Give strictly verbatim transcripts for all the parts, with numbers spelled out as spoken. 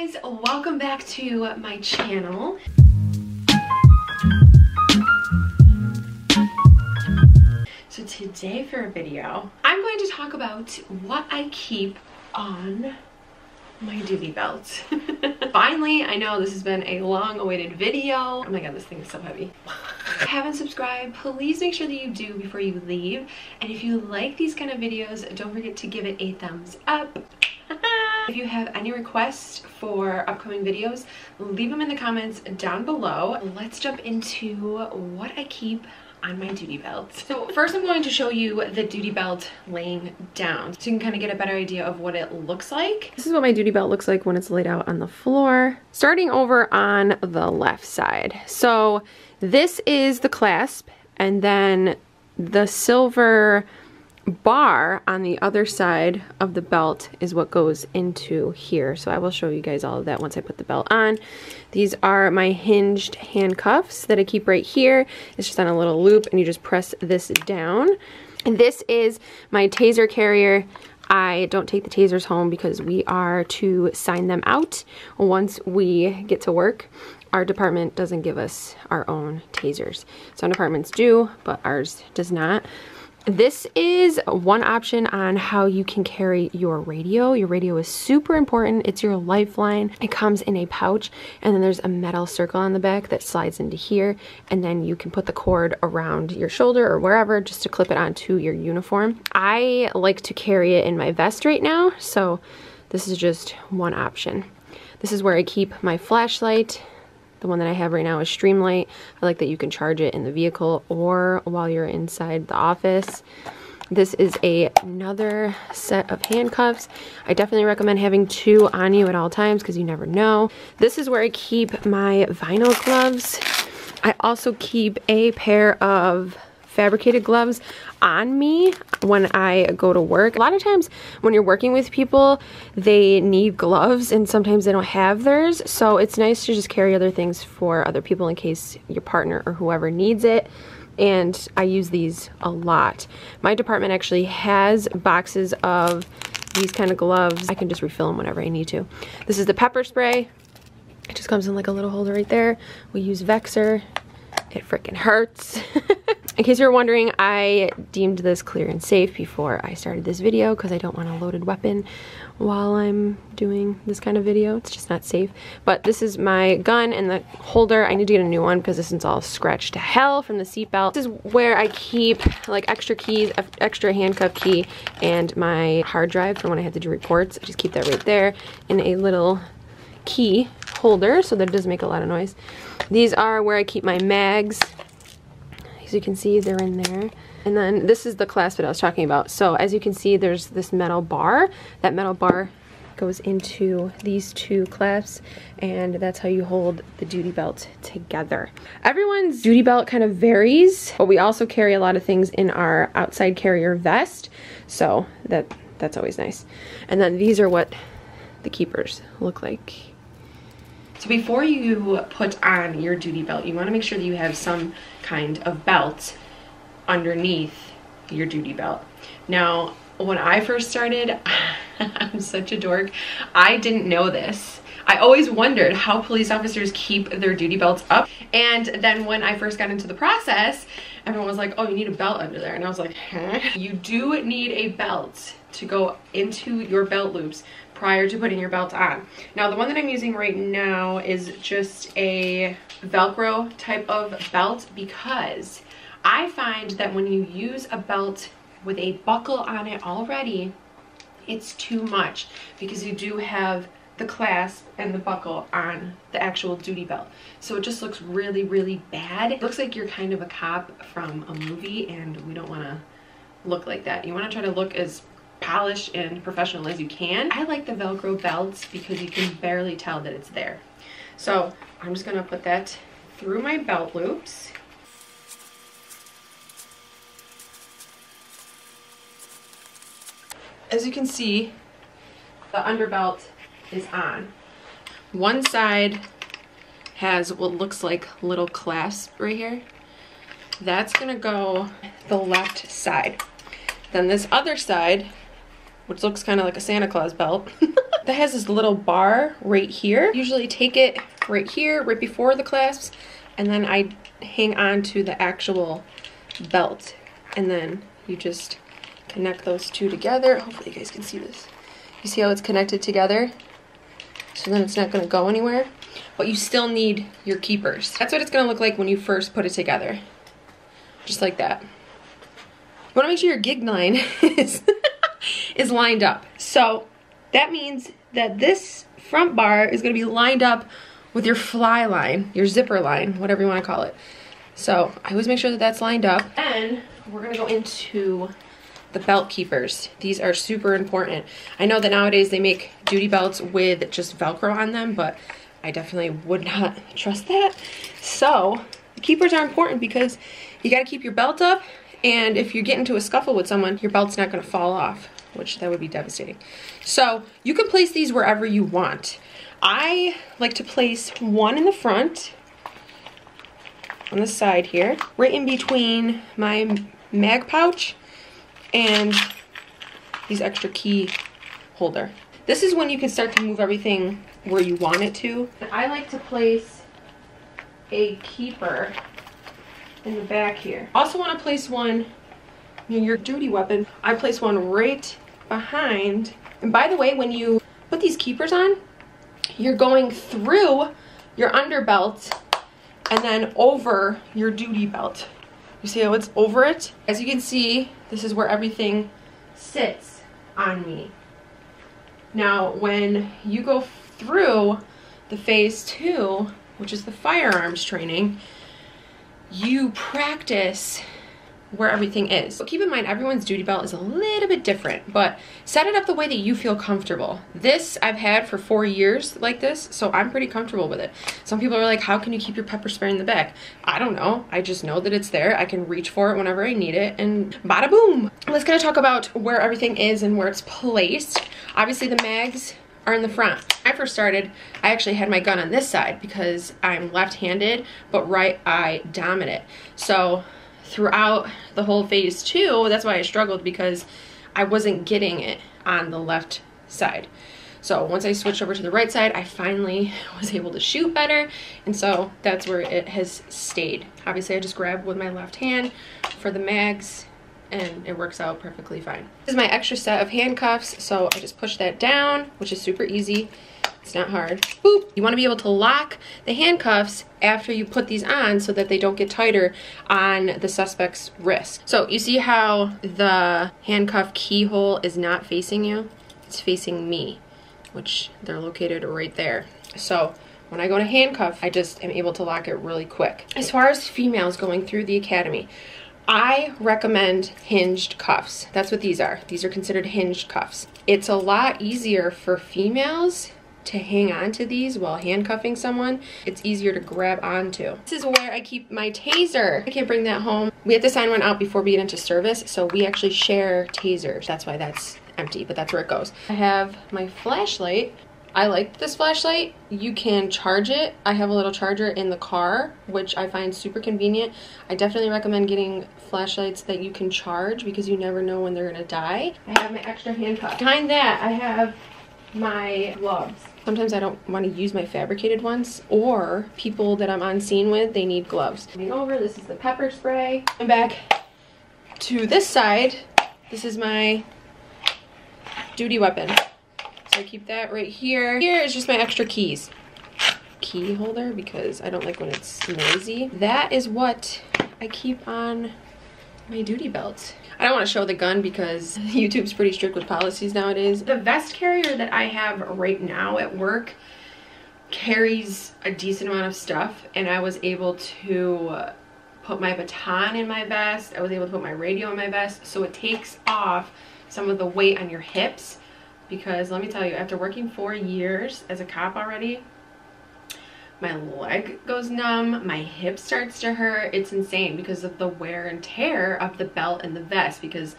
guys, welcome back to my channel. So today for a video, I'm going to talk about what I keep on my duvet belt. Finally, I know this has been a long-awaited video. Oh my god, this thing is so heavy. If you haven't subscribed, please make sure that you do before you leave. And if you like these kind of videos, don't forget to give it a thumbs up. If you have any requests for upcoming videos, leave them in the comments down below. Let's jump into what I keep on my duty belt. So first I'm going to show you the duty belt laying down so you can kind of get a better idea of what it looks like. This is what my duty belt looks like when it's laid out on the floor. Starting over on the left side. So this is the clasp, and then the silver bar on the other side of the belt is what goes into here. So I will show you guys all of that once I put the belt on. These are my hinged handcuffs that I keep right here. It's just on a little loop and you just press this down. And this is my taser carrier. I don't take the tasers home because we are to sign them out once we get to work. Our department doesn't give us our own tasers. Some departments do, but ours does not. This is one option on how you can carry your radio. Your radio is super important. It's your lifeline. It comes in a pouch, and then there's a metal circle on the back that slides into here, and then you can put the cord around your shoulder or wherever just to clip it onto your uniform. I like to carry it in my vest right now, so this is just one option. This is where I keep my flashlight. The one that I have right now is Streamlight. I like that you can charge it in the vehicle or while you're inside the office. This is a, another set of handcuffs. I definitely recommend having two on you at all times because you never know. This is where I keep my vinyl gloves. I also keep a pair of fabricated gloves on me when I go to work. A lot of times when you're working with people, they need gloves and sometimes they don't have theirs, so it's nice to just carry other things for other people in case your partner or whoever needs it. And I use these a lot. My department actually has boxes of these kind of gloves. I can just refill them whenever I need to. This is the pepper spray. It just comes in like a little holder right there. We use Vexer. It freaking hurts. In case you're wondering, I deemed this clear and safe before I started this video because I don't want a loaded weapon while I'm doing this kind of video. It's just not safe. But this is my gun and the holder. I need to get a new one because this one's all scratched to hell from the seatbelt. This is where I keep like extra keys, extra handcuff key, and my hard drive for when I have to do reports. I just keep that right there in a little key holder so that it doesn't make a lot of noise. These are where I keep my mags. As you can see, they're in there. And then this is the clasp that I was talking about. So as you can see, there's this metal bar. That metal bar goes into these two clasps, and that's how you hold the duty belt together. Everyone's duty belt kind of varies, but we also carry a lot of things in our outside carrier vest, so that that's always nice. And then these are what the keepers look like. So before you put on your duty belt, you want to make sure that you have some kind of belt underneath your duty belt. Now, when I first started, I'm such a dork, I didn't know this. I always wondered how police officers keep their duty belts up. And then when I first got into the process, everyone was like, oh, you need a belt under there. And I was like, huh? You do need a belt to go into your belt loops prior to putting your belt on. Now, the one that I'm using right now is just a Velcro type of belt because I find that when you use a belt with a buckle on it already, it's too much because you do have the clasp and the buckle on the actual duty belt. So it just looks really, really bad. It looks like you're kind of a cop from a movie, and we don't want to look like that. You want to try to look as polished and professional as you can. I like the Velcro belts because you can barely tell that it's there. So I'm just gonna put that through my belt loops. As you can see, the underbelt is on. One side has what looks like little clasp right here. That's gonna go the left side. Then this other side, which looks kind of like a Santa Claus belt, that has this little bar right here. Usually take it right here, right before the clasps, and then I hang on to the actual belt. And then you just connect those two together. Hopefully you guys can see this. You see how it's connected together? So then it's not gonna go anywhere. But you still need your keepers. That's what it's gonna look like when you first put it together. Just like that. You wanna make sure your gig line is, is lined up. So that means that this front bar is gonna be lined up with your fly line, your zipper line, whatever you wanna call it. So I always make sure that that's lined up. Then we're gonna go into the belt keepers. These are super important. I know that nowadays they make duty belts with just Velcro on them, but I definitely would not trust that. So the keepers are important because you gotta keep your belt up, and if you get into a scuffle with someone, your belt's not gonna fall off, which that would be devastating. So you can place these wherever you want. I like to place one in the front, on the side here, right in between my mag pouch and these extra key holder. This is when you can start to move everything where you want it to. I like to place a keeper in the back here. Also want to place one near your duty weapon. I place one right behind. And by the way, when you put these keepers on, you're going through your underbelt and then over your duty belt. You see how it's over it? As you can see, this is where everything sits on me. Now, when you go through the phase two, which is the firearms training, you practice where everything is. So keep in mind, everyone's duty belt is a little bit different, but set it up the way that you feel comfortable. This I've had for four years like this, so I'm pretty comfortable with it. Some people are like, how can you keep your pepper spray in the back? I don't know, I just know that it's there. I can reach for it whenever I need it, and bada boom. Let's kind of talk about where everything is and where it's placed. Obviously the mags are in the front. When I first started, I actually had my gun on this side because I'm left-handed, but right eye dominant. So throughout the whole phase two, that's why I struggled, because I wasn't getting it on the left side. So once I switched over to the right side, I finally was able to shoot better, and so that's where it has stayed. Obviously I just grab with my left hand for the mags and it works out perfectly fine. This is my extra set of handcuffs, so I just push that down, which is super easy. It's not hard. Boop. You want to be able to lock the handcuffs after you put these on so that they don't get tighter on the suspect's wrist. So you see how the handcuff keyhole is not facing you? It's facing me, which they're located right there. So when I go to handcuff, I just am able to lock it really quick. As far as females going through the academy, I recommend hinged cuffs. That's what these are. These are considered hinged cuffs. It's a lot easier for females to hang on to these while handcuffing someone. It's easier to grab onto. This is where I keep my taser. I can't bring that home. We had to sign one out before we get into service, so we actually share tasers. That's why that's empty, but that's where it goes. I have my flashlight. I like this flashlight. You can charge it. I have a little charger in the car, which I find super convenient. I definitely recommend getting flashlights that you can charge because you never know when they're gonna die. I have my extra handcuff. Behind that, I have my gloves. Sometimes I don't want to use my fabricated ones, or people that I'm on scene with, they need gloves. Coming over, this is the pepper spray. And back to this side, this is my duty weapon. So I keep that right here. Here is just my extra keys. Key holder, because I don't like when it's noisy. That is what I keep on my duty belt. I don't want to show the gun because YouTube's pretty strict with policies nowadays. The vest carrier that I have right now at work carries a decent amount of stuff, and I was able to put my baton in my vest. I was able to put my radio in my vest, so it takes off some of the weight on your hips, because let me tell you, after working four years as a cop already, my leg goes numb, my hip starts to hurt. It's insane because of the wear and tear of the belt and the vest, because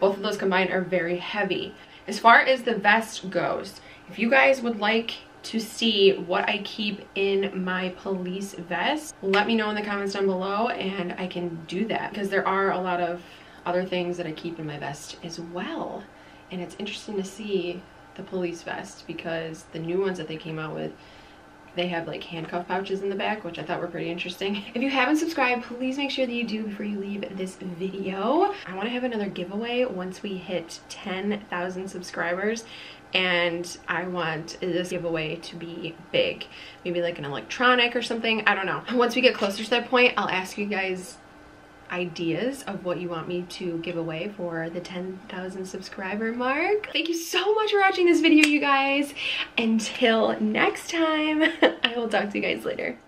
both of those combined are very heavy. As far as the vest goes, if you guys would like to see what I keep in my police vest, let me know in the comments down below and I can do that, because there are a lot of other things that I keep in my vest as well. And it's interesting to see the police vest, because the new ones that they came out with, they have like handcuff pouches in the back, which I thought were pretty interesting. If you haven't subscribed, please make sure that you do before you leave this video. I want to have another giveaway once we hit ten thousand subscribers, and I want this giveaway to be big. Maybe like an electronic or something, I don't know. Once we get closer to that point, I'll ask you guys ideas of what you want me to give away for the ten thousand subscriber mark. Thank you so much for watching this video, you guys. Until next time, I will talk to you guys later.